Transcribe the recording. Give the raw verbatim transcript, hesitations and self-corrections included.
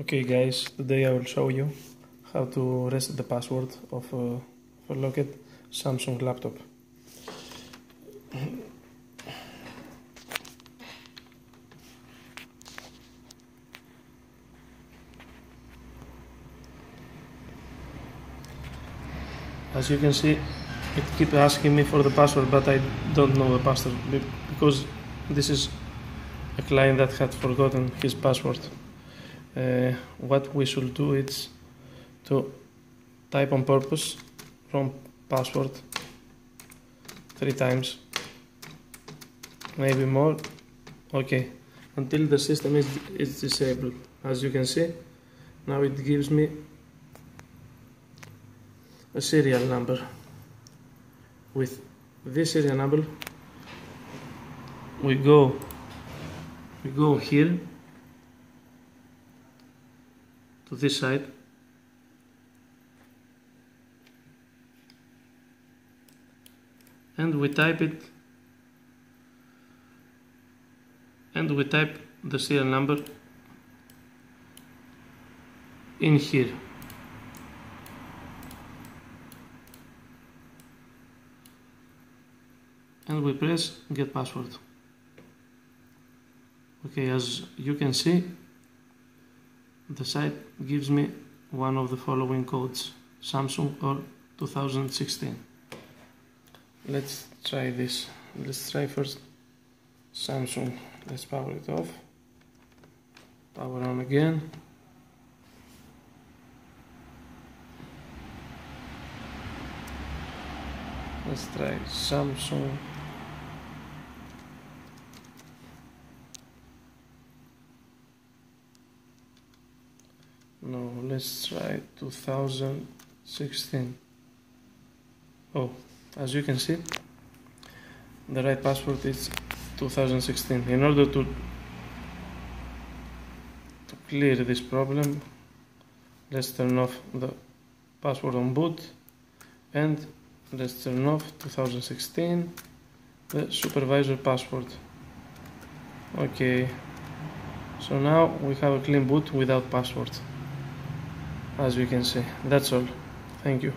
Okay guys, today I will show you how to reset the password of a, of a locked Samsung laptop. As you can see, it keeps asking me for the password, but I don't know the password because this is a client that had forgotten his password. Uh, what we should do is to type on purpose wrong password three times, maybe more, okay, until the system is, is disabled. As you can see, now it gives me a serial number. With this serial number we go we go here to this side, and we type it and we type the serial number in here. And we press get password. Okay, as you can see, the site gives me one of the following codes: Samsung or two thousand sixteen. Let's try this. Let's try first Samsung. Let's power it off. Power on again. Let's try Samsung. No, let's try two thousand sixteen. Oh, as you can see, the right password is two thousand sixteen. In order to, to clear this problem, let's turn off the password on boot and let's turn off two thousand sixteen, the supervisor password. Okay, so now we have a clean boot without password. As you can see, that's all. Thank you.